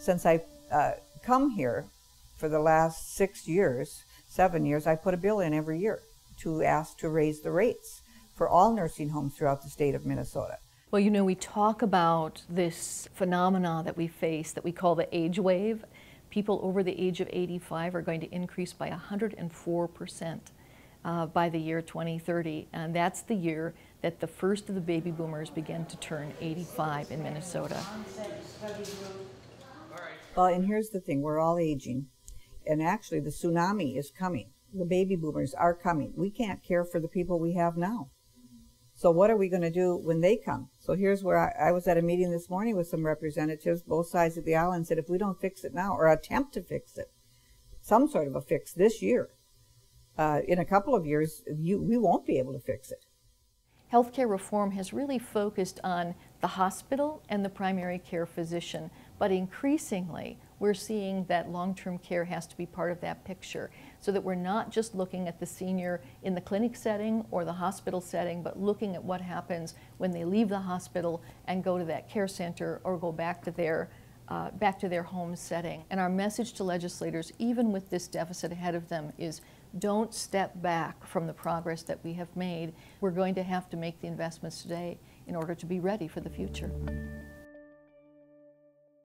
since I've come here for the last 6 years, 7 years, I put a bill in every year to ask to raise the rates for all nursing homes throughout the state of Minnesota. Well, you know, we talk about this phenomena that we face that we call the age wave. People over the age of 85 are going to increase by 104% by the year 2030, and that's the year that the first of the baby boomers begin to turn 85 in Minnesota. Well, and here's the thing, we're all aging, and actually the tsunami is coming. The baby boomers are coming. We can't care for the people we have now. So what are we going to do when they come? So here's where I was at a meeting this morning with some representatives, both sides of the aisle, and said if we don't fix it now, or attempt to fix it, some sort of a fix this year, in a couple of years, we won't be able to fix it. Healthcare reform has really focused on the hospital and the primary care physician, but increasingly we're seeing that long-term care has to be part of that picture, so that we're not just looking at the senior in the clinic setting or the hospital setting, but looking at what happens when they leave the hospital and go to that care center or go back to their home setting. And our message to legislators, even with this deficit ahead of them, is don't step back from the progress that we have made. We're going to have to make the investments today in order to be ready for the future.